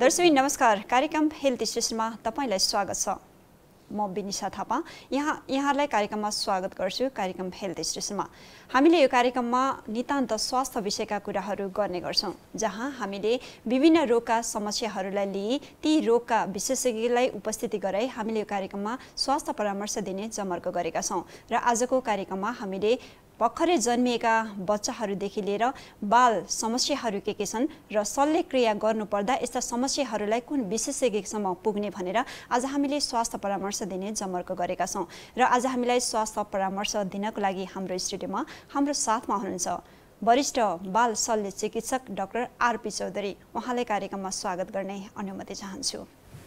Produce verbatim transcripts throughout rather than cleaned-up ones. दर्शक नमस्कार, कार्यक्रम हेल्थ स्टेशनमा तपाईलाई स्वागत छ। म बिनिशा थापा यहाँ यहाँलाई कार्यक्रममा स्वागत गर्छु। कार्यक्रम हेल्थ स्टेशनमा हामीले यो कार्यक्रममा नितान्त स्वास्थ्य विषयका कुराहरू गर्ने गर्छौं, जहाँ हामीले विभिन्न रोगका समस्याहरूलाई लिई ती रोगका विशेषज्ञलाई उपस्थिति गराई हामीले यो कार्यक्रममा स्वास्थ्य परामर्श दिने जमर्को गरेका छौं। र आजको कार्यक्रममा हामीले भर्खरै जन्मिएका बच्चाहरुदेखि लिएर बाल समस्याहरु के के छन् र शल्यक्रिया गर्नुपर्दा यस्ता समस्याहरुलाई कुन विशेषज्ञसम्म पुग्ने भनेर आज हामीले स्वास्थ्य परामर्श दिने जमर्को गरेका छौं। र आज हामीलाई स्वास्थ्य परामर्श दिनको लागि हाम्रो स्टुडियोमा हाम्रो साथमा हुनुहुन्छ वरिष्ठ बाल शल्य चिकित्सक डाक्टर आरपी चौधरी। उहाँलाई कार्यक्रममा स्वागत गर्ने अनुमति चाहन्छु।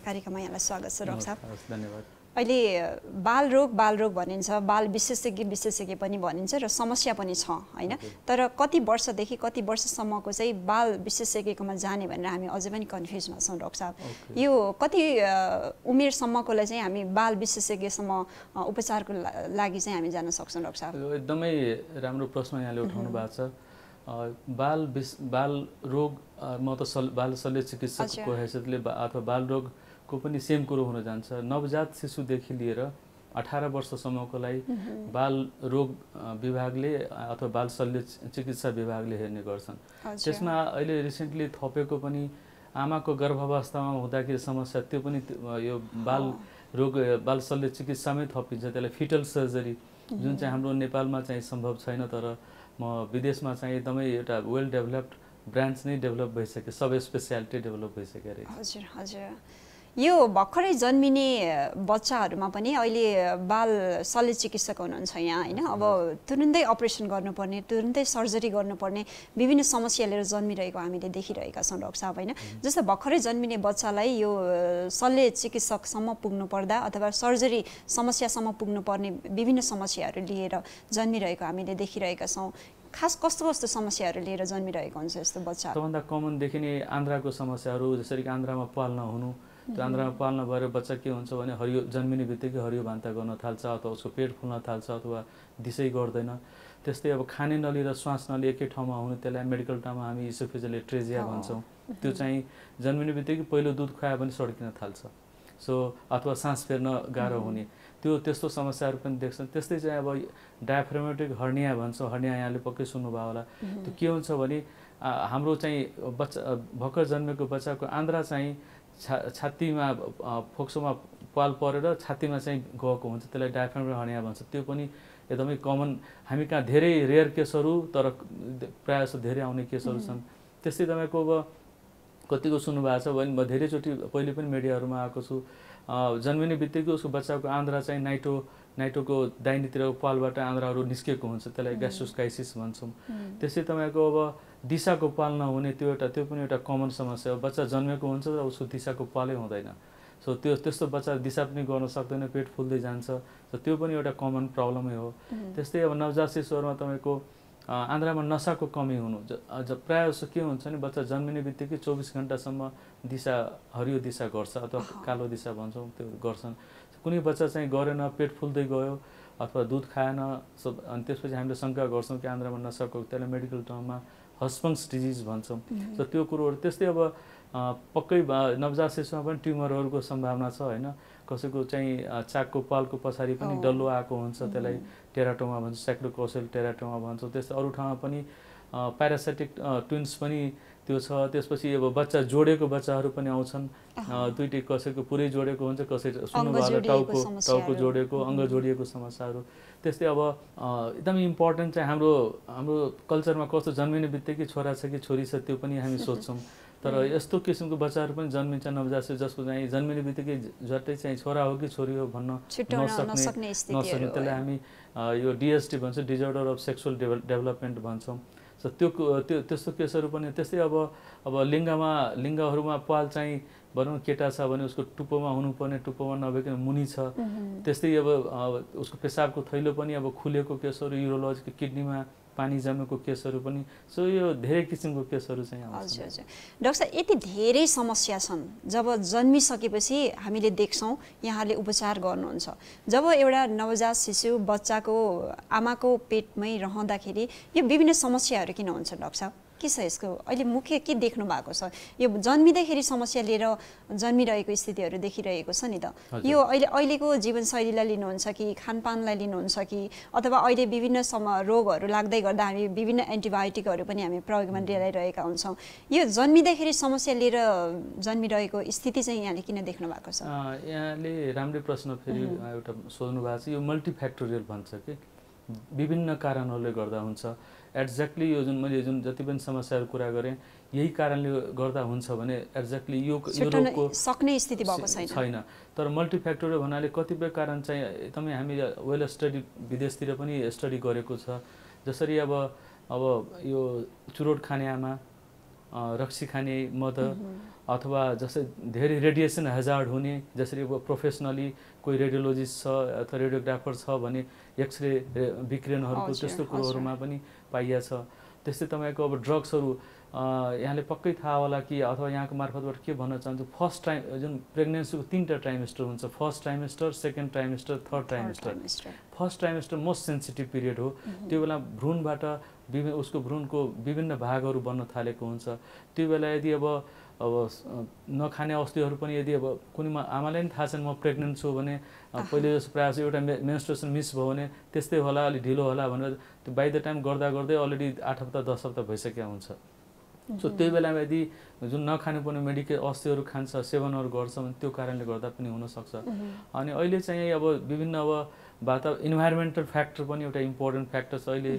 कार्यक्रममा यहाँलाई स्वागत छ डाक्टर साहब। धन्यवाद। अहिले बाल रोग बाल रोग भनिन्छ, बाल विशेषज्ञ विशेषज्ञ पनि भनिन्छ र समस्या पनि छ हैन, तर कति वर्षदेखि कति वर्षसम्मको चाहिँ बाल विशेषज्ञकोमा जाने भनेर हामी अझै पनि कन्फ्युजमा छौं डाक्टर साहब। यो कति उमेरसम्मकोलाई चाहिँ हामी बाल विशेषज्ञसम्म उपचारको लागि चाहिँ हामी जान सक्छौं डाक्टर साहब? यो एकदमै राम्रो प्रश्न यहाँले उठाउनु भएको छ। बाल बाल रोग म त बाल शल्य चिकित्सकको हैसियतले अथवा बाल रोग को पनि सेम कुरो हुन जान्छ। नवजात शिशुदेखि लिएर अठार वर्षसम्मको लागि बाल रोग विभागले अथवा बाल शल्य चिकित्सा विभागले हेर्ने गर्छन्। त्यसमा अहिले रिसेन्टली थपेको पनि आमाको गर्भावस्थामा हुँदाखेरि समस्या त्यो पनि यो बाल रोग बाल शल्य चिकित्सामै थपिन्छ। त्यसलाई फिटल सर्जरी जुन चाहिँ हाम्रो नेपालमा चाहिँ सम्भव छैन, तर म विदेशमा चाहिँ एकदमै एउटा वेल डेभलप्ड ब्रान्च नै डेभलप भइसक्यो, सब स्पेसियालिटी डेभलप भइसक्यो रे। हजुर हजुर। यो भर्खरै जन्मिने बच्चाहरुमा पनि अहिले बाल शल्य चिकित्सक हुनुहुन्छ यहाँ हैन, अब तुरुन्तै अपरेसन गर्नुपर्ने, तुरुन्तै सर्जरी गर्नुपर्ने विभिन्न समस्या लिएर जन्मिरहेको हामीले देखिरहेका छौं डाक्टर साहब हैन। जस्तो भर्खरै जन्मिने बच्चालाई यो शल्य चिकित्सकसम्म पुग्नु पर्दा अथवा सर्जरी समस्यासम्म पुग्नुपर्ने विभिन्न समस्याहरू लिएर जन्मिरहेको हामीले देखिरहेका छौं। खास कस्तो कस्तो समस्याहरू लिएर जन्मिरहेको हुन्छ यस्तो बच्चा? सबभन्दा कमन देखिने आन्द्राको समस्याहरू, जसरी कि आन्द्रामा पाल नहुनु। त्यो आन्द्रामा पाल नभएर बच्चा के हुन्छ भने हरियो जन्मिने बित्तिकै हरियो भान्ता गर्न थाल्छ अथवा उसको पेट फुल्न थाल्छ अथवा दिसै गर्दैन। त्यस्तै अब खाने नली र श्वास नली एकै ठाउँमा हुनु, त्यसलाई मेडिकल टर्ममा हामी इसोफेजियल एट्रेजिया भन्छौँ। त्यो चाहिँ जन्मिने बित्तिकै पहिलो दुध खुवायो भने सड्किन थाल्छ, सो अथवा सास फेर्न गाह्रो हुने, त्यो त्यस्तो समस्याहरू पनि देख्छन्। त्यस्तै चाहिँ अब डायफ्रामेटिक हर्निया भन्छौँ, हर्निया यहाँले पक्कै सुन्नुभयो होला। त्यो के हुन्छ भने हाम्रो चाहिँ बच्चा भर्खर जन्मेको बच्चाको आन्द्रा चाहिँ छा छातीमा फोक्सोमा पाल परेर छातीमा चाहिँ गएको हुन्छ, त्यसलाई डायफ्रामेटिक हर्निया भन्छ। त्यो पनि एकदमै कमन, हामी कहाँ धेरै रेयर केसहरू तर प्रायः जस्तो धेरै आउने केसहरू छन्। त्यस्तै तपाईँको अब कतिको सुन्नुभएको छ भने म धेरैचोटि पहिले पनि मिडियाहरूमा आएको छु, जन्मिने बित्तिकै उसको बच्चाको आन्द्रा चाहिँ नाइटो नाइटोको दाहिनेतिरको पालबाट आन्द्राहरू निस्केको हुन्छ, त्यसलाई ग्यास्ट्रोस्काइसिस भन्छौँ। त्यसै तपाईँको अब दिशाको पाल नहुने, त्यो एउटा त्यो पनि एउटा कमन समस्या हो। बच्चा जन्मेको हुन्छ र उसको दिशाको पालै हुँदैन, सो त्यो त्यस्तो बच्चा दिशा पनि गर्न सक्दैन, पेट फुल्दै जान्छ, सो त्यो पनि एउटा कमन प्रब्लमै हो। त्यस्तै अब नवजात शिशुहरूमा तपाईँको आन्द्रामा नसाको कमी हुनु, प्रायः जस्तो के हुन्छ भने बच्चा जन्मिने बित्तिकै चौबिस घन्टासम्म दिशा हरियो दिशा गर्छ अथवा कालो दिशा भन्छौँ, त्यो गर्छन्। कुनै बच्चा चाहिँ गरेन, पेट फुल्दै गयो अथवा दुध खाएन, अनि त्यसपछि हामीले शङ्का गर्छौँ कि आन्द्रामा नसाको, त्यसलाई मेडिकल टर्ममा हस्पङ्स डिजिज भन्छौँ। सो त्यो कुरोहरू। त्यस्तै अब पक्कै नवजात शिशुमा पनि ट्युमरहरूको सम्भावना छ होइन, कसैको चाहिँ चाकको पालको पछाडि पनि डल्लो आएको हुन्छ, त्यसलाई टेराटोमा भन्छ, स्याक्रोकोसियल टेराटोमा भन्छौँ। त्यस्तै अरू ठाउँमा पनि प्यारासिटिक ट्विन्स पनि त्यो छ। त्यसपछि अब बच्चा जोडेको बच्चाहरू पनि आउँछन्, दुईटै, कसैको पुरै जोडेको हुन्छ, कसै सुन्नुभयो टाउको टाउको जोडेको, अङ्ग जोडिएको समस्याहरू। त्यस्तै अब एकदमै इम्पोर्टेन्ट चाहिँ हाम्रो हाम्रो कल्चरमा कस्तो, जन्मिने बित्तिकै छोरा छ कि छोरी छ त्यो पनि हामी सोध्छौँ, तर यस्तो किसिमको बच्चाहरू पनि जन्मिन्छ नवजात, जसको चाहिँ जन्मिने बित्तिकै झट्टै चाहिँ छोरा हो कि छोरी हो भन्न नसक्ने नसक्ने त्यसलाई हामी यो डिएसडी भन्छौँ, डिसअर्डर अफ सेक्सुअल डेभलपमेन्ट भन्छौँ। सो त्यो त्यो त्यस्तो केसहरू पनि। त्यस्तै अब अब लिङ्गमा लिङ्गहरूमा पाल चाहिँ भनौँ केटा छ भने उसको टुप्पोमा हुनुपर्ने टुप्पोमा नभइकन मुनि छ। त्यस्तै अब उसको पेसाबको थैलो पनि अब खुलेको केसहरू, युरोलोजिक किडनीमा पानी जमेको केसहरू पनि, सो यो धेरै किसिमको केसहरू चाहिँ आउँछ। हजुर डाक्टर साहब, यति धेरै समस्या छन् जब जन्मिसकेपछि हामीले देख्छौँ, यहाँले उपचार गर्नुहुन्छ। जब एउटा नवजात शिशु बच्चाको आमाको पेटमै रहँदाखेरि यो विभिन्न समस्याहरू किन हुन्छ डाक्टर साहब? के छ यसको अहिले मुख्य के देख्नु भएको छ यो जन्मिँदाखेरि समस्या लिएर जन्मिरहेको स्थितिहरु देखिरहेको छ नि त यो अहिले अहिलेको जीवनशैलीलाई लिनुहुन्छ कि खानपानलाई लिनुहुन्छ कि अथवा अहिले विभिन्न रोगहरु लाग्दै गर्दा हामी विभिन्न एन्टिबायोटिकहरु पनि हामी प्रयोगमा ल्याइरहेका हुन्छौं यो जन्मिँदाखेरि समस्या लिएर जन्मिरहेको स्थिति चाहिँ यहाँले किन देख्नु भएको छ यहाँले राम्रो प्रश्न फेरि एउटा सोध्नु भएको छ यो मल्टिफ्याक्टोरियल भन्छ के विभिन्न कारणहरुले गर्दा हुन्छ एक्ज्याक्टली यो जुन मैले जुन जति पनि समस्याहरु कुरा गरे यही कारणले गर्दा हुन्छ भने एक्ज्याक्टली यो यो रोगको सक्ने स्थिति भएको छैन छैन तर मल्टिफ्याक्टोरियल भन्नाले कतिपय कारण चाहिँ एकदमै हामी वेल स्टडी विदेशतिर पनि स्टडी गरेको छ जसरी अब अब यो चुरोट खाने आमा रक्सी खाने मदर अथवा जसै धेरै रेडिएसन हजार्ड हुने जसरी अब प्रोफेसनली कोही रेडियोलोजिस्ट छ अथवा रेडियोग्राफर छ भने एक्सरे विकिरणहरुको त्यस्तो कुरोहरुमा पनि पाइया छ त्यसै तपाईको अब ड्रग्सहरु यहाँले पक्कै थाहा होला कि अथवा यहाँको मार्फतबाट के भन्न चाहन्छु फर्स्ट टाइम जुन प्रेग्नेन्सीको तीनटा ट्राइमेस्टर हुन्छ first trimester second trimester third trimester first trimester most sensitive period हो त्यो बेला भ्रूणबाट विभिन्न उसको भ्रूणको विभिन्न भागहरु बन्न थालेको हुन्छ त्यो बेला यदि अब अब नखाने औषधिहरु पनि यदि अब कुनैमा आमाले नि थाहा छैन म प्रेग्नेन्ट छु भने पहिले जस्तो प्रायः एउटा मेन्स्ट्रुएसन मिस भयो भने त्यस्तै होला अलि ढिलो होला भनेर त्यो बाइ द टाइम गर्दा गर्दै अलरेडी आठ हप्ता दस हप्ता भइसक्या हुन्छ सो त्यही बेलामा यदि जुन नखानुपर्ने मेडिकल औषधिहरु खान्छ सेवनहरु गर्छ भने त्यो कारणले गर्दा पनि हुन सक्छ अनि अहिले चाहिँ अब विभिन्न अब वाता इन्भाइरोमेन्टल फ्याक्टर पनि एउटा इम्पोर्टेन्ट फ्याक्टर छ अहिले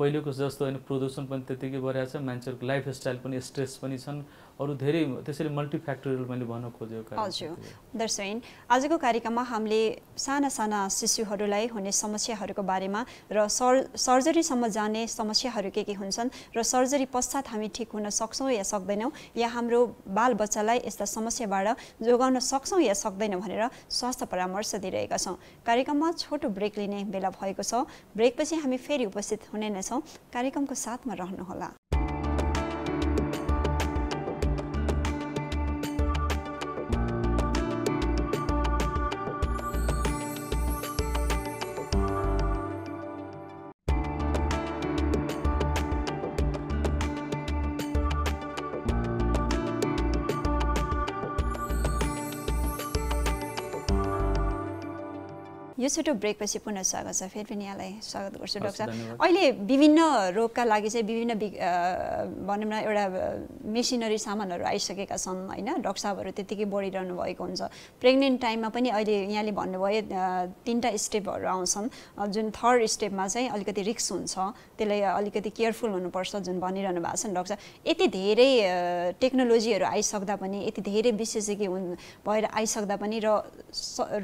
पहिलेको जस्तो हैन प्रदूषण पनि त्यतिकै बढ्या छ मान्छेहरुको लाइफस्टाइल पनि स्ट्रेस पनि छन् अरु धेरै त्यसैले मल्टिफ्याक्टोरियल मैले भन्न खोजेको कारण हजुर दर्शक आजको कार्यक्रममा हामीले साना साना शिशुहरुलाई हुने समस्याहरुको बारेमा र सर्जरी सम्म जाने समस्याहरु के के हुन्छन् र सर्जरी पश्चात हामी ठीक हुन सक्छौं या सक्दैनौं या हाम्रो बाल बच्चालाई यस्ता समस्याबाट जोगाउन सक्छौं या सक्दैनौं भनेर स्वास्थ्य परामर्श दिइरहेका छौं कार्यक्रममा छोटो ब्रेक लिने बेला भएको छ ब्रेकपछि हामी फेरि उपस्थित हुने नै छौं कार्यक्रमको साथमा रहनु होला यो छोटो ब्रेक पछि पुनः स्वागत छ फेरि पनि यहाँलाई स्वागत गर्छु डाक्टर अहिले विभिन्न रोगका लागि चाहिँ विभिन्न भनौं न एउटा मेसिनरी सामानहरु आइसकेका छन् हैन डाक्टर साहबहरु त्यतिकै बढिरहनु भएको हुन्छ प्रेग्नेन्ट टाइममा पनि अहिले यहाँले भन्नुभयो तीनटा स्टेपहरु आउँछन् जुन थर्ड स्टेपमा चाहिँ अलिकति रिस्क हुन्छ त्यसलाई अलिकति केयरफुल हुनुपर्छ जुन भनिरहनु भएको छ डाक्टर यति धेरै टेक्नोलोजीहरु आइसक्दा पनि यति धेरै विशेषज्ञ भएर आइसक्दा पनि र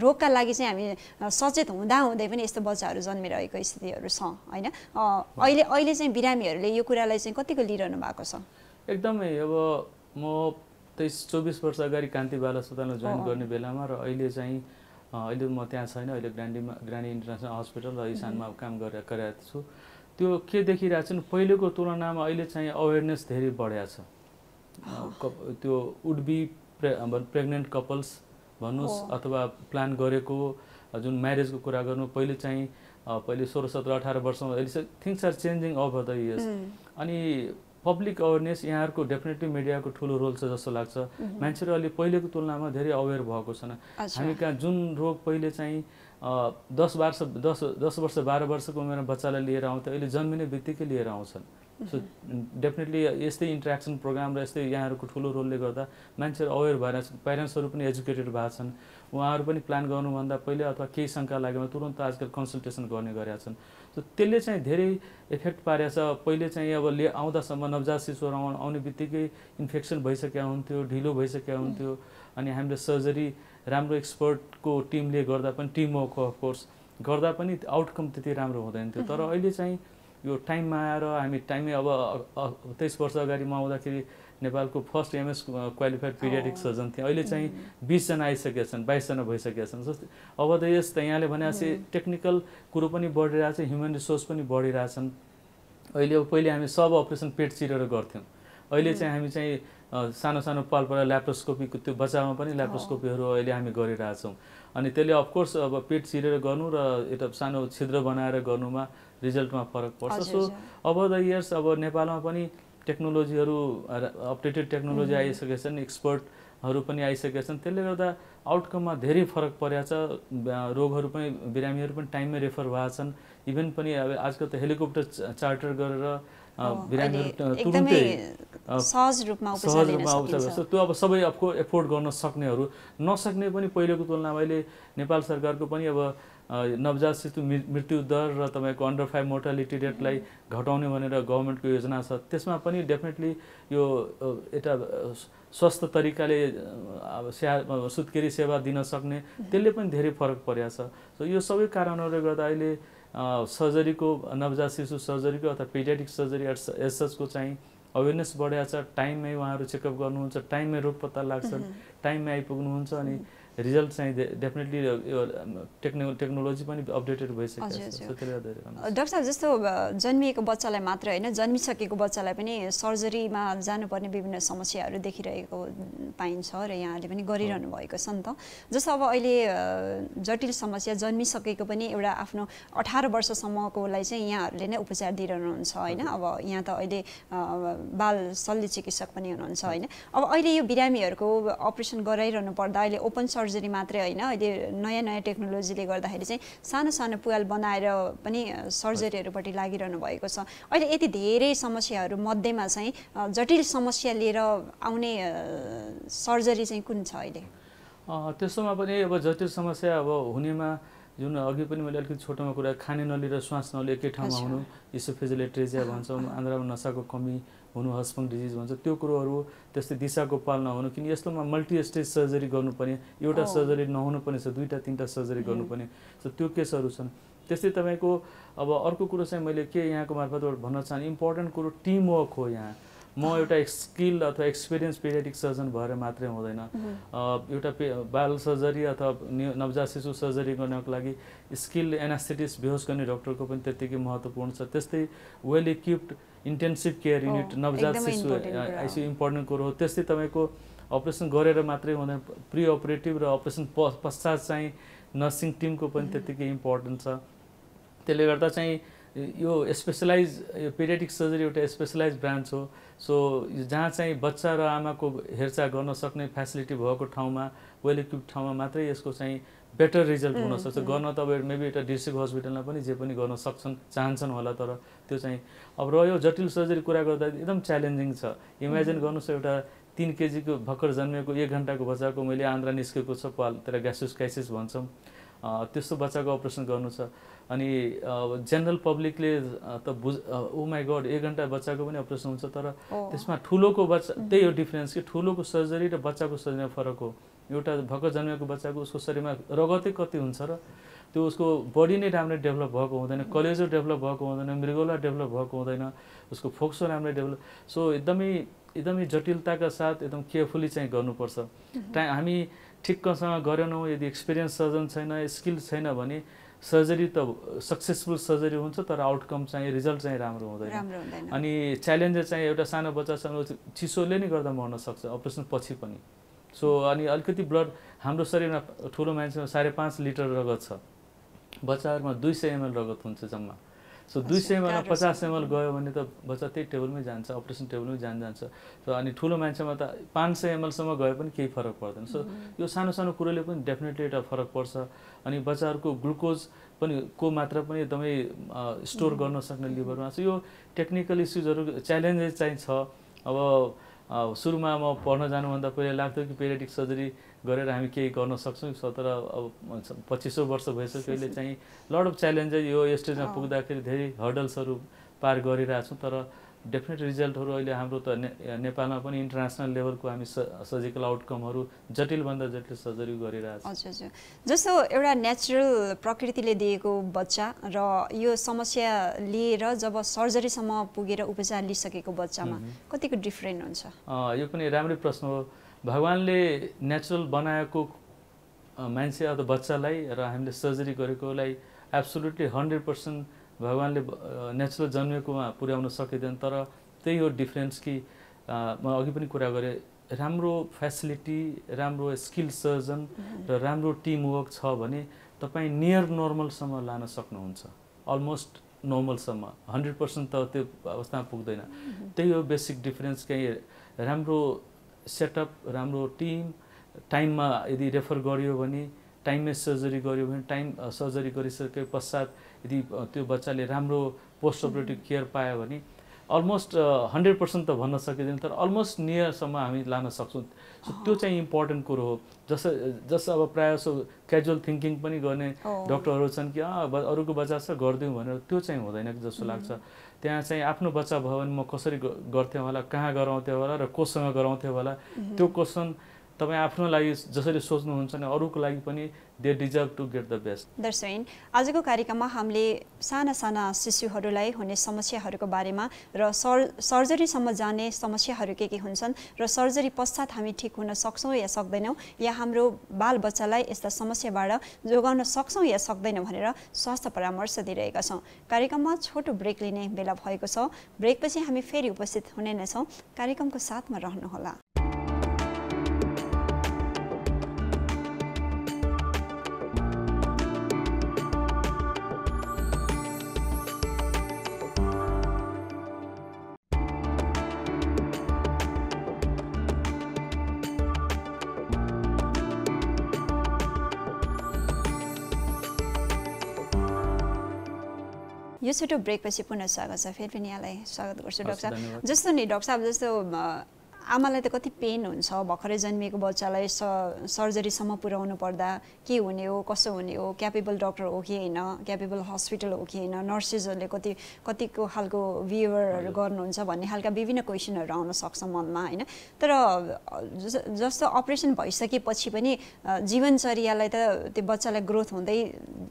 रोगका लागि चाहिँ हामी सचेत हुँदा हुँदै पनि यस्तो बच्चाहरु जन्मिरहेको स्थितिहरु छ हैन अहिले अहिले चाहिँ बिरामीहरुले यो कुरालाई चाहिँ कतिको लिइरहनु भएको छ एकदमै अब म तेइस चौबिस वर्ष अगाडि कान्ति बाल अस्पतालमा जॉइन गर्ने बेलामा र अहिले चाहिँ अहिले म त्यहाँ छैन अहिले ग्रान्डीमा ग्रान्डी इन्टरनेशनल अस्पताल र इसानमा काम गरेर गरिरहेको छु त्यो के देखिरहेको छ पहिलेको तुलनामा अहिले चाहिँ अवेयरनेस धेरै बढ्या छ त्यो वुड बी प्रेग्नेन्ट कपल्स भन्नुस् अथवा प्लान गरेको जुन म्यारेजको कुरा गर्नु पहिले चाहिँ पहिले सोह्र सत्र अठार वर्षमा अहिले things are changing over the years अनि पब्लिक अवेयरनेस यहाँहरुको डेफिनेटली मिडियाको ठूलो रोल छ जस्तो लाग्छ मान्छेहरु अहिले पहिलेको तुलनामा धेरै अवेयर भएको छन् हामी कहाँ जुन रोग पहिले चाहिँ दस वर्ष दस दस वर्ष बाह्र वर्षको उमेरमा बच्चालाई लिएर आउँथे अहिले जन्मिने बित्तिकै लिएर आउँछन् सो डेफिनेटली यस्तै इन्टरेक्सन प्रोग्राम र यस्तै यहाँहरुको ठूलो रोलले गर्दा मान्छेहरु अवेयर भएर पेरेन्ट्सहरु पनि एजुकेटेड भएछन् उहाँहरु पनि प्लान गर्नु भन्दा पहिले अथवा केही शंका लागेमा तुरुन्त आजकल कन्सल्टेसन गर्ने गरेछन् सो त्यसले चाहिँ धेरै इफेक्ट पारेछ पहिले चाहिँ अब ले आउँदा सम्म नवजात शिशुहरु आउने बित्तिकै इन्फेक्सन भइसक्या हुन्थ्यो ढिलो भइसक्या हुन्थ्यो अनि हामीले सर्जरी राम्रो एक्सपर्टको टिमले गर्दा पनि टिम वर्क अफ कोर्स गर्दा पनि आउटकम त्यति राम्रो हुँदैन थियो तर अहिले चाहिँ यो टाइममा आएर हामी टाइममै अब तेइस वर्ष अगाडि म आउँदाखेरि नेपालको first MS qualified paediatric surgeon थिए अहिले चाहिँ बीस जना आइसकेका छन् बाइस जना भइसकेका छन् अब त यस यहाँले भनेपछि टेक्निकल कुरो पनि बढिरहेछ ह्युमन रिसोर्स पनि बढिरहेछन् अहिले अब पहिले हामी सब अपरेसन पेट चिरेर गर्थ्यौं अहिले चाहिँ हामी चाहिँ सानो सानो पालपरा ल्याप्रोस्कोपीको त्यो बच्चामा पनि ल्याप्रोस्कोपीहरु अहिले हामी गरिरहेछौं अनि त्यसले अफ कोर्स अब पेट चिरेर गर्नु र एउटा सानो छिद्र बनाएर गर्नुमा रिजल्टमा फरक पर्छ सो अब द इयर्स अब नेपालमा पनि technology haru, updated technology mm -hmm. आइसकेछन् expert haru pani आइसकेछन् त्यसले गर्दा outcome मा धेरै फरक परेको छ रोगहरु पनि बिरामीहरु पनि टाइममै रेफर भएछन् इभन पनि आजकल त हेलिकप्टर चार्टर गरेर बिरामीहरु तुरुन्तै सहज रुपमा उपचार लिन सकिन्छ त्यो अब सबै अफको एफोर्ड गर्न सक्नेहरु नसक्ने पनि पहिलेको तुलनामा अहिले नेपाल सरकारको पनि अब नवजात शिशु मृत्यु दर र तपाईको अन्डर फाइभ मोर्टालिटी रेट लाई घटाउने भनेर गभर्नमेन्टको योजना छ त्यसमा पनि डेफिनेटली यो एटा स्वस्थ तरिकाले सुत्केरी सेवा दिन सक्ने त्यसले पनि धेरै फरक परेको छ सो यो सबै कारणहरुले गर्दा अहिले सर्जरी को नवजात शिशु सर्जरी को अथवा पेडियाट्रिक सर्जरी एज सच को चाहिँ अवेयरनेस बढ्या छ टाइम मै उहाँहरु चेकअप गर्नुहुन्छ टाइम मै रोग पत्ता लाग्छन् टाइम मै आइपुग्नुहुन्छ अनि रिजल्ट चाहिँ डेफिनेटली यो टेक्नो टेक्नोलोजी पनि अपडेटेड भइसकेको छ सो त्यसले गर्दा डाक्टर साहब जस्तो जन्मिएको बच्चालाई मात्र हैन जन्मिसकेको बच्चालाई पनि सर्जरीमा जानुपर्ने विभिन्न समस्याहरू देखिरहेको पाइन्छ र यहाँले पनि गरिरहनु भएको छ नि त जस्तो अब अहिले जटिल समस्या जन्मिसकेको पनि एउटा आफ्नो अठार वर्ष सम्मकोलाई चाहिँ यहाँहरूले नै उपचार दिइरहनु हुन्छ हैन अब यहाँ त अहिले बाल शल्य चिकित्सक पनि हुनुहुन्छ हैन अब अहिले यो बिरामीहरुको अपरेसन गराइरहनु पर्दा अहिले ओपन सर्जरी मात्रै हैन अहिले नयाँ नयाँ टेक्नोलोजीले गर्दाखेरि चाहिँ सानो सानो पुल बनाएर पनि सर्जरीहरुपटि लागिरहनु भएको छ अहिले यति धेरै समस्याहरु मध्येमा चाहिँ जटिल समस्या लिएर आउने सर्जरी चाहिँ कुन छ अहिले त्यसोमा पनि अब जटिल समस्या अब हुनेमा जुन अघि पनि मैले अलिकति छोटोमा कुरा खाने नली र श्वास नली एकै ठाउँमा हुनु इसोफेजियल एट्रेजिया भन्छौं आन्द्रामा नसाको कमी हुनु हस्पङ डिजीज भन्छ त्यो कुरोहरु त्यस्तै दिशाको पाल नहुनु किन यस्तोमा मल्टी स्टेज सर्जरी गर्नुपर्ने एउटा सर्जरी नहुनु पनि छ दुईटा तीनटा सर्जरी गर्नुपर्ने सो त्यो केसहरु छन् त्यस्तै तपाईको अब अर्को कुरा चाहिँ मैले के यहाँको मार्फतबाट भन्न चाहन्छु इम्पोर्टेन्ट कुरो टिम वर्क हो यहाँ म एउटा स्किल अथवा एक्सपीरियन्स पेडियाट्रिक सर्जन भएर मात्रै हुँदैन एउटा बाल सर्जरी अथवा नवजात शिशु सर्जरी गर्नको लागि स्किल एनास्थेटिस्ट बेहोस गर्ने डाक्टरको पनि त्यतिकै महत्त्वपूर्ण छ त्यस्तै well equipped intensive care unit नवजात शिशु आइसियु इम्पोर्टेन्ट कुरो हो त्यस्तै तपाईको अपरेसन गरेर मात्रै हुँदैन प्री अपरेटिभ र अपरेसन पश्चात चाहिँ नर्सिङ टिमको पनि त्यतिकै इम्पोर्टेन्ट छ त्यसले गर्दा चाहिँ यो स्पेशलाइज पेडियाट्रिक सर्जरी एउटा स्पेशलाइज ब्रान्च हो सो जहाँ चाहिँ बच्चा र आमाको हेरचाह गर्न सक्ने फ्यासिलिटी भएको ठाउँमा वेल इक्विप्ड ठाउँमा मात्रै यसको चाहिँ बेटर रिजल्ट हुन सक्छ गर्न त अब मेबी एउटा डिस्ट्रिक्ट हस्पिटलमा पनि जे पनि गर्न सक्छन् चाहन्छन् होला तर त्यो चाहिँ अब रह्यो जटिल सर्जरी कुरा गर्दा एकदम च्यालेन्जिङ छ इमेजिन गर्नुस् एउटा तीन केजी को भर्खर जन्मेको एक घण्टाको बच्चाको मैले आन्द्रा निस्केको छ पाल तर ग्यास्ट्रोस्काइसिस भन्छौं त्यस्तो बच्चाको अपरेसन गर्नु छ अनि जनरल पब्लिकले त ओ माय गॉड एक घण्टा बच्चाको पनि अपरेसन हुन्छ तर त्यसमा ठूलोको बच्चा त्यही हो डिफरेन्स कि ठूलोको सर्जरी र बच्चाको सर्जरीमा फरक हो एउटा भर्खर जन्मेको बच्चाको उसको शरीरमा रगतै कति हुन्छ र त्यो उसको बडी नै राम्रो डेभलप भएको हुँदैन कलेजो डेभलप भएको हुँदैन मृगौला डेभलप भएको हुँदैन उसको फोक्सो राम्रो डेभलप सो एकदमै एकदमै जटिलताका साथ एकदम केयरफुली चाहिँ गर्नुपर्छ हामी ठिकसँग गरेनौ यदि एक्सपीरियन्स सर्जन छैन स्किल छैन भने सर्जरी त सक्सेसफुल सर्जरी हुन्छ तर आउटकम चाहिँ रिजल्ट चाहिँ राम्रो हुँदैन अनि च्यालेन्ज चाहिँ एउटा सानो बच्चासँग चिसोले नै गर्दा मर्न सक्छ अपरेसन पछि पनि सो अनि अलिकति ब्लड हाम्रो शरीरमा ठूलो मान्छेमा साढे पाँच लिटर रगत छ बच्चाहरुमा दुई सय एमएल रगत हुन्छ जम्मा सो दुई सय एमएल पचास एमएल गयो भने त बच्चा त्यही टेबलमै जान्छ अपरेसन टेबलमै जान जान्छ सो अनि ठूलो मान्छेमा त पाँच सय एमएल सम्म गए पनि केही फरक पर्दैन सो यो सानो सानो कुराले पनि डेफिनेटली एउटा फरक पर्छ अनि बच्चाहरुको ग्लुकोज पनि को मात्रा पनि एकदमै स्टोर गर्न सक्ने लिभरमा सो यो टेक्निकल इश्यूजहरु च्यालेन्जेस चाहिँ छ अब सुरुमा म पढ्न जानुभन्दा पहिले लाग्थ्यो कि पेडियाट्रिक सर्जरी गरेर हामी केही गर्न सक्छौं तर अब पच्चीस सय वर्ष भइसक्यो अहिले चाहिँ लड अफ च्यालेन्जेस यो स्टेजमा पुग्दाखेरि धेरै हर्डल्सहरु पार गरिरहेका छौं तर डेफिनेट रिजल्टहरु अहिले हाम्रो त नेपालमा पनि इन्टरनेशनल लेभलको हामी सर्जिकल आउटकमहरु जटिल भन्दा जटिल सर्जरी गरिरहेका छौं हजुर हजुर जस्तो एउटा नेचुरल प्रकृतिले दिएको बच्चा र यो समस्या लिएर जब सर्जरी सम्म पुगेर उपचार लिइसकेको बच्चामा कतिको डिफरेन्ट हुन्छ यो पनि राम्रो प्रश्न हो भगवानले नेचुरल बनाएको मान्छे अथवा बच्चालाई र हामीले सर्जरी गरेकोलाई एब्सोल्युटली हन्ड्रेड पर्सेन्ट भगवानले नेचुरल जन्मेकोमा पुर्याउन सकिदैन तर त्यही हो डिफरेन्स कि म अघि पनि कुरा गरे राम्रो फ्यासिलिटी राम्रो स्किल सर्जन र राम्रो टिम वर्क छ भने तपाई नियर नर्मल सम्म लान सक्नुहुन्छ अलमोस्ट normal सम्म one hundred percent त त्यो अवस्थामा पुग्दैन. त्यही हो बेसिक डिफरेन्स. कहीं राम्रो सेटअप, राम्रो टिम, टाइममा यदि रेफर गरियो भने, टाइममै सर्जरी गरियो भने, टाइम सर्जरी गरिसके पश्चात यदि त्यो बच्चाले राम्रो पोस्ट अपरेटिभ केयर पायो भने अलमोस्ट one hundred percent त भन्न सकिदैन तर अलमोस्ट नियर सम्म हामी लान सक्छौं. सो त्यो चाहिँ इम्पोर्टेन्ट कुरा हो. जस जस अब प्रायसो क्याजुअल थिंकिङ पनि गर्ने डाक्टरहरू छन् कि अ अरूको बच्चा छ गर्दियौ भनेर, त्यो चाहिँ हुँदैन जस्तो लाग्छ. त्यहाँ चाहिँ आफ्नो बच्चा भयो भने म कसरी गर्थे होला, कहाँ गराउँथे होला र कोसँग गराउँथे होला, त्यो क्वेशन तपाईं आफ्नो लागि जसरी सोच्नुहुन्छ नि अरूको लागि पनि they deserve to get the best. That's right. आजको कार्यक्रममा हामीले साना साना शिशुहरूलाई हुने समस्याहरूको बारेमा र सर्जरी सम्म जाने समस्याहरू के के हुन्छन् र सर्जरी पश्चात हामी ठीक हुन सक्छौं या सक्दैनौं या हाम्रो बाल बच्चालाई यस्ता समस्याबाट जोगाउन सक्छौं या सक्दैनौं भनेर स्वास्थ्य परामर्श दिइरहेका छौं. कार्यक्रममा छोटो ब्रेक लिने बेला भएको छ. ब्रेकपछि हामी फेरि उपस्थित हुने नै छौं. कार्यक्रमको साथमा रहनुहोला. यो छोटो ब्रेक पछि पुनः स्वागत छ. फेरि पनि यहाँलाई स्वागत गर्छु डाक्टर साहब. जस्तो नि डाक्टर साहब, जस्तो आमालाई त कति पेन हुन्छ भर्खरै जन्मिएको बच्चालाई सर्जरीसम्म पुर्याउनु पर्दा के हुने हो, कसो हुने हो, क्यापेबल डक्टर हो कि हैन, क्यापेबल हस्पिटल हो कि हैन, नर्सेसहरूले कति कतिको खालको बिहेभियरहरू गर्नुहुन्छ भन्ने खालका विभिन्न क्वेशनहरू आउन सक्छ मनमा हैन. तर जस्तो अपरेसन भइसकेपछि पनि जीवनचर्यालाई त त्यो बच्चालाई ग्रोथ हुँदै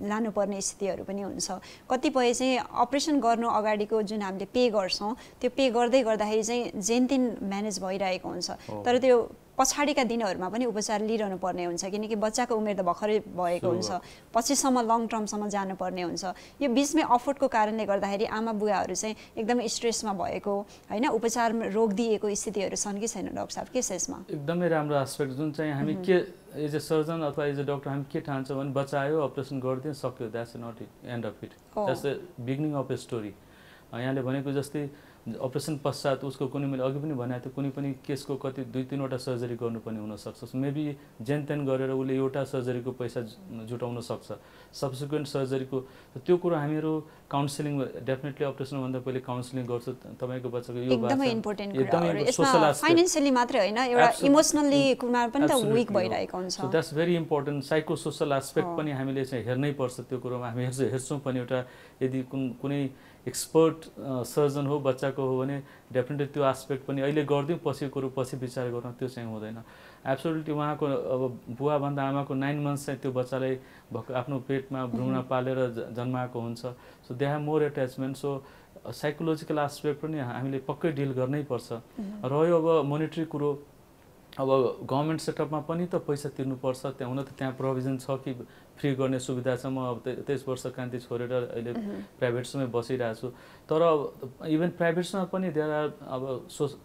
लानुपर्ने स्थितिहरू पनि हुन्छ. कतिपय चाहिँ अपरेसन गर्नु अगाडिको जुन हामीले पे गर्छौं त्यो पे गर्दै गर्दाखेरि चाहिँ जेनतिन म्यानेज भइरहेको हुन्छ. तर त्यो पछाडीका दिनहरुमा पनि उपचार लिइरहनु पर्ने हुन्छ किनकि बच्चाको उमेर त भर्खरै भएको हुन्छ, पछिसम्म लङ टर्मसम्म जानु पर्ने हुन्छ. यो बीचमै अफोर्डको कारणले गर्दाखेरि आमा बुवाहरु चाहिँ एकदम स्ट्रेसमा भएको हैन, उपचारमा रोक दिएको स्थितिहरु छन् कि छैन डाक्टर साहब, के यसमा? एकदमै राम्रो एस्पेक्ट जुन चाहिँ हामी के एज अ सर्जन अथवा एज अ डाक्टर हामी के ठान्छौं भने बच्चा आयो अपरेसन गर्दिन सक्यो, that's not end of it, that's the beginning of a story. यहाँले भनेको जस्तै अपरेसन पश्चात उसको कुनै, मैले अघि पनि भने थियो, कुनै पनि केसको कति दुई तीनवटा सर्जरी गर्नुपर्ने हुन सक्छ. मेबी जेनतेन गरेर उसले एउटा सर्जरीको पैसा जुटाउन सक्छ, सब्सिक्वेन्ट सर्जरीको. त्यो कुरा हामीहरू काउन्सिलिङ डेफिनेटली अपरेसनभन्दा पहिले काउन्सिलिङ गर्छ. तपाईको बच्चाको यो एकदमै इम्पोर्टेन्ट कुरा हो. यसमा फाइनान्शियली मात्रै हैन, एउटा इमोशनली कुमार पनि त वीक भइरहेको हुन्छ. So that's very important. Psycho social aspect पनि हामीले चाहिँ हेर्नै पर्छ. त्यो कुरामा हामी हेर्छौँ पनि. एउटा यदि कुनै एक्सपर्ट सर्जन हो बच्चाको हो भने डेफिनेटली त्यो एस्पेक्ट पनि अहिले गर्दियौ पछिको रु पछि विचार गर्न त्यो चाहिँ हुँदैन. एब्सोल्युटली उहाँको अब बुवा भन्दा आमाको नाइन मन्थ्स चाहिँ त्यो बच्चालाई आफ्नो पेटमा भ्रूण पालेर जन्माएको हुन्छ. So they have more attachment. So psychological aspect पनि हामीले पक्कै डिल गर्नै पर्छ. रह्यो अब मोनिटरी कुरो, अब गभर्नमेन्ट सेटअपमा पनि त पैसा तिर्नुपर्छ. त्यहाँ हुन त त्यहाँ प्रोभिजन छ कि फ्री गर्ने सुविधा छ. म अब तेईस वर्ष कान्ति छोडेर अहिले प्राइभेटसमै बसिरहेको छु. तर इभन प्राइभेटसमा पनि देयर आर अब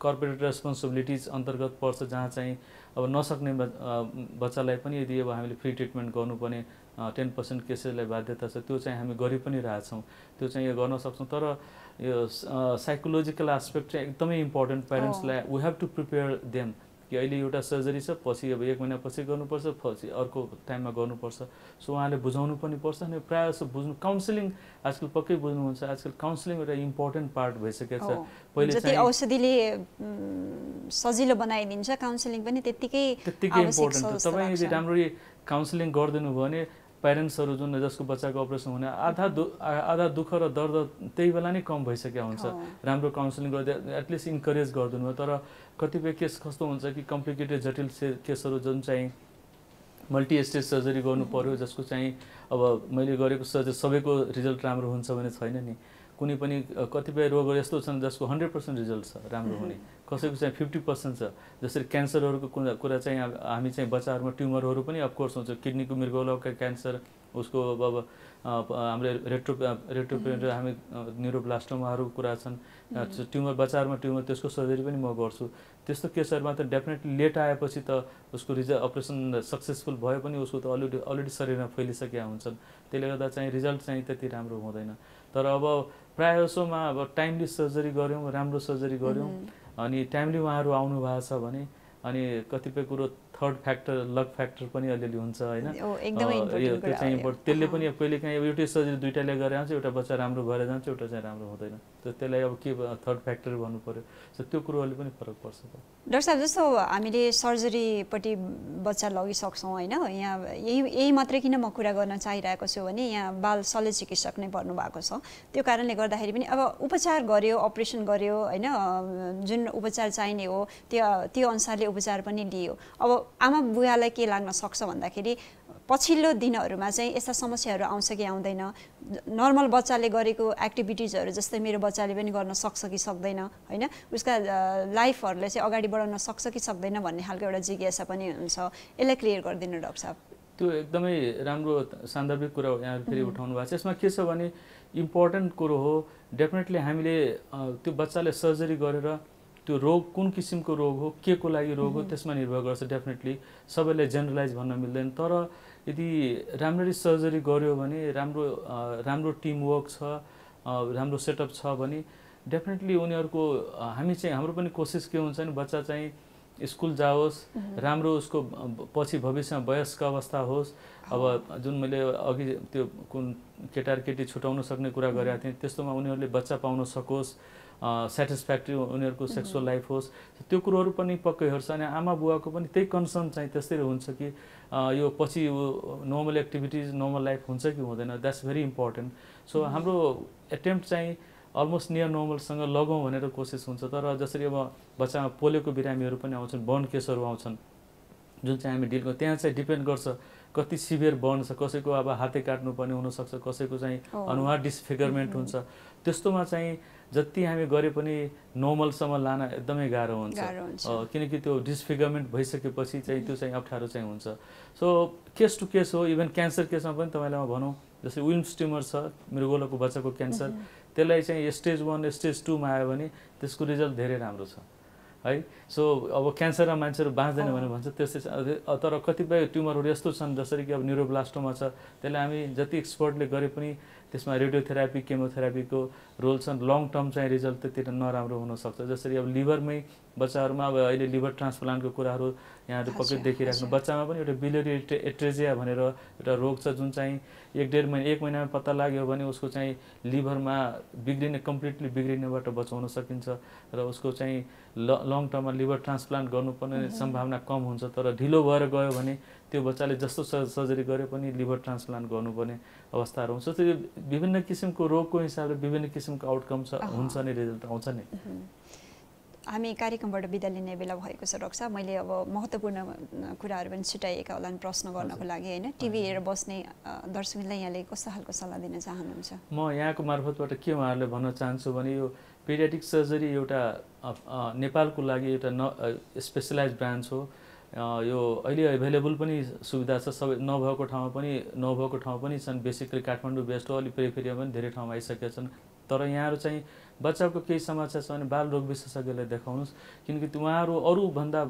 कर्पोरेट रेस्पोन्सिबिलिटिज अन्तर्गत पर्छ, जहाँ चाहिँ अब नसक्ने बच्चालाई पनि यदि अब हामीले फ्री ट्रिटमेन्ट गर्नुपर्ने टेन पर्सेंट केसेसलाई बाध्यता छ. त्यो चाहिँ हामी गरि पनि रहेछौँ, त्यो चाहिँ यो गर्न सक्छौँ. तर यो साइकोलोजिकल एस्पेक्ट चाहिँ एकदमै इम्पोर्टेन्ट. प्यारेन्ट्सलाई we have to prepare them कि अहिले एउटा सर्जरी छ, पछि अब एक महिना पछि गर्नुपर्छ, पछि अर्को टाइममा गर्नुपर्छ. सो उहाँले बुझाउनु पनि पर्छ अनि प्रायः बुझ्नु. काउन्सिलिङ आजकल पक्कै बुझ्नुहुन्छ. आजकल काउन्सिलिङ एउटा इम्पोर्टेन्ट पार्ट भइसकेको छ. पहिले चाहिँ औषधिले सजिलो बनाइदिन्छ, काउन्सिलिङ पनि त्यतिकै त्यतिकै इम्पोर्टेन्ट हो. तपाईँ यदि राम्ररी काउन्सिलिङ गर्दिनु भयो भने प्यारेन्ट्सहरु जुन जसको बच्चाको अपरेसन हुने आधा दु, आधा दुःख र दर्द त्यही बेला नै कम भइसक्या हुन्छ. राम्रो काउन्सिलिङ गर्दा एटलिस्ट इन्करेज गर्दिनु. तर कतिपय केस कस्तो हुन्छ कि कम्प्लिकेटेड जटिल केसहरु जुन चाहिँ मल्टी स्टेज सर्जरी गर्नु पर्यो, जसको चाहिँ अब मैले गरेको सर्जरी सबैको रिजल्ट राम्रो हुन्छ भने छैन नि. कुनै पनि कतिपय रोगहरु यस्तो छन् जसको one hundred percent रिजल्ट छ राम्रो हुने, कसैको चाहिँ fifty percent छ. जसरी क्यान्सरहरुको कुरा चाहिँ हामी चाहिँ बच्चाहरुमा ट्युमरहरु पनि अफ कोर्स हुन्छ, किडनीको मृगौलाको क्यान्सर, उसको अब हाम्रो रेट्रो रेट्रो हामी न्युरोब्लास्टोमाहरु कुरा छन् ट्युमर बचारमा ट्युमर त्यसको सर्जरी पनि म गर्छु त्यस्तो केसहरुमा त डेफिनेटली लेट आएपछि त उसको रिजल्ट अपरेसन सक्सेसफुल भए पनि उसको त अलरेडी अलरेडी शरीरमा फैलिसकेका हुन्छन् त्यसले गर्दा चाहिँ रिजल्ट चाहिँ त्यति राम्रो हुँदैन तर अब प्रायःसोमा अब टाइमली सर्जरी गर्यौं राम्रो सर्जरी गर्यौं अनि टाइमली उहाँहरु आउनु भएको छ भने अनि कतिपय कुरो थर्ड फ्याक्टर लक फ्याक्टर पनि अलिअलि हुन्छ हैन एकदमै इम्पोर्टेन्ट कुरा चाहिँ इम्पोर्ट त्यसले पनि कहिले काहीँ एउटै सर्जरी दुईटाले गरे हुन्छ एउटा बच्चा राम्रो भएर जान्छ एउटा चाहिँ राम्रो हुँदैन त त्यसलाई अब के थर्ड फ्याक्टर भन्नु पर्यो सो त्यो कुरोले पनि फरक पर्छ डाक्टर साहब जस्तो हामीले सर्जरी पटि बच्चा लगि सक्छौं हैन यहाँ यही यही मात्र किन म कुरा गर्न चाहिरहेको छु भने यहाँ बाल शल्य चिकित्सक नै पर्नु भएको छ त्यो कारणले गर्दाखेरि पनि अब उपचार गर्यो अपरेसन गर्यो हैन जुन उपचार चाहिने हो त्यो त्यो अनुसारले उपचार पनि लियो अब आमा बुवालाई के लाग्न सक्छ भन्दाखेरि पछिल्लो दिनहरुमा चाहिँ यस्ता समस्याहरु आउँछ कि आउँदैन नर्मल बच्चाले गरेको एक्टिभिटीजहरु जस्तै मेरो बच्चाले पनि गर्न सक्छ कि सक्दैन हैन उसका लाइफहरुले चाहिँ अगाडि बढाउन सक्छ कि सक्दैन भन्ने खालको एउटा जिज्ञासा पनि हुन्छ यसलाई क्लियर गर्दिनु डाक्टर साहब त्यो एकदमै राम्रो सान्दर्भिक कुरा यहाँ फेरि उठाउनु भएको छ यसमा के छ भने इम्पोर्टेन्ट कुरा हो डेफिनेटली हामीले त्यो बच्चाले सर्जरी गरेर त्यो रोग कुन किसिमको रोग हो के को लागि रोग हो त्यसमा निर्भर गर्छ डेफिनेटली सबैले जनरलाइज भन्न मिल्दैन तर यदि राम्ररी सर्जरी गर्यो भने राम्रो राम्रो टिम वर्क छ राम्रो सेटअप छ भने डेफिनेटली उनीहरुको हामी चाहिँ हाम्रो पनि कोशिश के हुन्छ नि बच्चा चाहिँ स्कूल जाओस् राम्रो उसको पछि भविष्यमा वयस्क अवस्था होस् अब जुन मैले अघि त्यो कुन केटार केटी छुटाउन सक्ने कुरा गरेका थिए त्यस्तोमा उनीहरुले बच्चा पाउन सकोस् सेटिस्फ्याक्ट्री उनीहरुको सेक्सुअल लाइफ होस् त्यो कुरोहरु पनि पक्कै हेर्छ अनि आमा बुवाको पनि त्यही कन्सर्न चाहिँ त्यसरी हुन्छ कि यो पछि नर्मल एक्टिभिटीज नर्मल लाइफ हुन्छ कि हुँदैन दैट्स भेरी इम्पोर्टेन्ट सो हाम्रो अटेम्प्ट चाहिँ अलमोस्ट नियर नर्मल सँग लगाउँ भनेर कोशिश हुन्छ तर जसरी अब बच्चामा पोलियोको बिरामीहरु पनि आउँछन् बर्न केसहरु आउँछन् जुन चाहिँ हामी डिल गर्छौं त्यहाँ चाहिँ डिपेन्ड गर्छ कति सिभियर बर्न छ कसैको अब हातै काट्नु पर्ने हुन सक्छ कसैको चाहिँ अनुहार डिसफिगरमेन्ट हुन्छ त्यस्तोमा चाहिँ जति हामी गरे पनि नर्मल सम्म लान एकदमै गाह्रो हुन्छ किनकि त्यो डिसफिगरमेन्ट भइसकेपछि चाहिँ त्यो चाहिँ अप्ठ्यारो चाहिँ हुन्छ सो केस टु केस हो इभन क्यान्सर केसमा पनि तपाईलाई म भनौं जस्तै विल्म्स ट्युमर छ मेरो गोलोको बच्चाको क्यान्सर त्यसलाई चाहिँ स्टेज वन स्टेज टू मा आयो भने त्यसको रिजल्ट धेरै राम्रो छ है सो अब क्यान्सरमा मान्छेहरु बाँच्दैन भनेर भन्छ त्यसै तर कतिपय ट्युमरहरु यस्तो छन् जसरी कि अब न्युरोब्लास्टोमा छ त्यसलाई हामी जति एक्सपर्टले गरे पनि त्यसमा रेडियोथेरापी केमोथेरापीको रोल छन् लङ टर्म चाहिँ रिजल्ट त्यति नराम्रो हुन सक्छ जसरी अब लिभरमै बच्चाहरुमा अब अहिले लिभर ट्रान्सप्लान्टको कुराहरु यहाँहरु पक्कै देखिराख्नु बच्चामा पनि एउटा बिलियरी एट्रेजिया भनेर एउटा रोग छ जुन चाहिँ एक डेढ महिना एक महिनामा पत्ता लाग्यो भने उसको चाहिँ लिभरमा बिग्रिने कम्प्लिटली बिग्रिनेबाट बचाउन सकिन्छ र उसको चाहिँ लङ टर्ममा लिभर ट्रान्सप्लान्ट गर्नुपर्ने सम्भावना कम हुन्छ तर ढिलो भएर गयो भने त्यो बच्चाले जस्तो सर्जरी गरे पनि लिभर ट्रान्सप्लान्ट गर्नुपर्ने अवस्थाहरु हुन्छ त्यो विभिन्न किसिमको रोगको हिसाबले विभिन्न किसिमको आउटकम छ हुन्छ नि रिजल्ट आउँछ नि हामी कार्यक्रमबाट बिदा लिने बेला भएको छ डाक्टर साहब मैले अब महत्त्वपूर्ण कुराहरु पनि छुटाइएका होलान प्रश्न गर्नको लागि हैन टिभी हेरेर बस्ने दर्शकलाई यहाँले कस्तो खालको सल्लाह दिन चाहनुहुन्छ म यहाँको मार्फतबाट के उहाँहरुले भन्न चाहन्छु भने यो पेडियाट्रिक सर्जरी एउटा नेपालको लागि एउटा स्पेशलाइज ब्रान्च हो यो अहिले अवेलेबल पनि सुविधा छ सबै नभएको ठाउँमा पनि नभएको ठाउँ पनि छन् बेसिकली काठमाडौँ बेस्ट हो अलि पेरिफेरीमा पनि धेरै ठाउँमा आइसकेका छन् तर यहाँहरु चाहिँ बच्चाको केही समस्या छ भने बाल रोग विशेषज्ञलाई देखाउनुस् किनकि उहाँहरु अरु भन्दा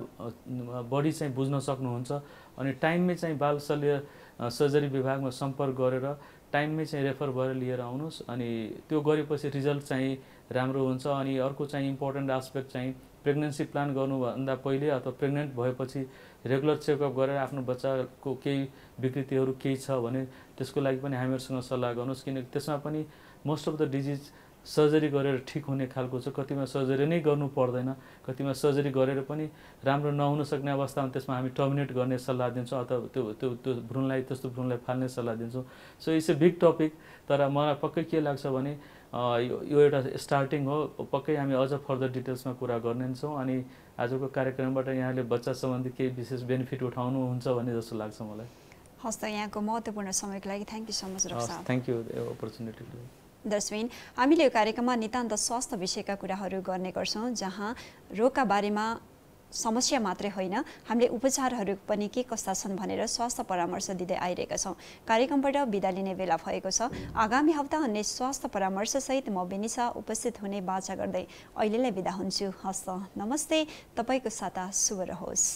बढी चाहिँ बुझ्न सक्नुहुन्छ अनि टाइममै चाहिँ बाल शल्य सर्जरी विभागमा सम्पर्क गरेर टाइममै चाहिँ रेफर गरेर लिएर आउनुस् अनि त्यो गरेपछि रिजल्ट चाहिँ राम्रो हुन्छ अनि अर्को चाहिँ इम्पोर्टेन्ट एस्पेक्ट चाहिँ प्रेग्नेन्सी प्लान गर्नु भन्दा पहिले अथवा प्रेग्नेन्ट भएपछि रेगुलर चेकअप गरेर आफ्नो बच्चाको केही विकृतिहरु केही छ भने त्यसको लागि पनि हामीहरुसँग सल्लाह गर्नुस् किनकि त्यसमा पनि most of the disease surgery गरेर ठीक हुने खालको छ कतिमा सर्जरी नै गर्नु पर्दैन कतिमा सर्जरी गरेर पनि राम्रो नहुन सक्ने अवस्थामा त्यसमा हामी टर्मिनेट गर्ने सल्लाह दिन्छौं अथवा त्यो त्यो त्यो भ्रूणलाई त्यस्तो भ्रूणलाई फाल्ने सल्लाह दिन्छौं so it's a big topic तर मलाई पक्कै के लाग्छ भने यो एउटा स्टार्टिङ हो पक्कै हामी अझ फर्दर डिटेल्समा कुरा गर्नेछौं अनि आजको कार्यक्रमबाट यहाँले बच्चा सम्बन्धी केही विशेष बेनिफिट उठाउनु हुन्छ भन्ने जस्तो लाग्छ मलाई हस् त यहाँको महत्त्वपूर्ण समयको लागि thank you so much doctor साहब थ्यांक यू यो अपर्च्युनिटी दर्शकबिन हामीले यो कार्यक्रममा नितान्त स्वास्थ्य विषयका कुराहरु गर्ने गर्छौं जहाँ रोगका बारेमा समस्या मात्रै होइन हामीले उपचारहरु पनि के कस्ता छन् भनेर स्वास्थ्य परामर्श दिदै आइरहेका छौं कार्यक्रमबाट बिदा लिने बेला भएको छ आगामी हप्ता अन्य स्वास्थ्य परामर्श सहित म बिनिशा उपस्थित हुने वाचा गर्दै अहिलेलाई बिदा हुन्छु हस्त नमस्ते तपाईको साता शुभ रहोस्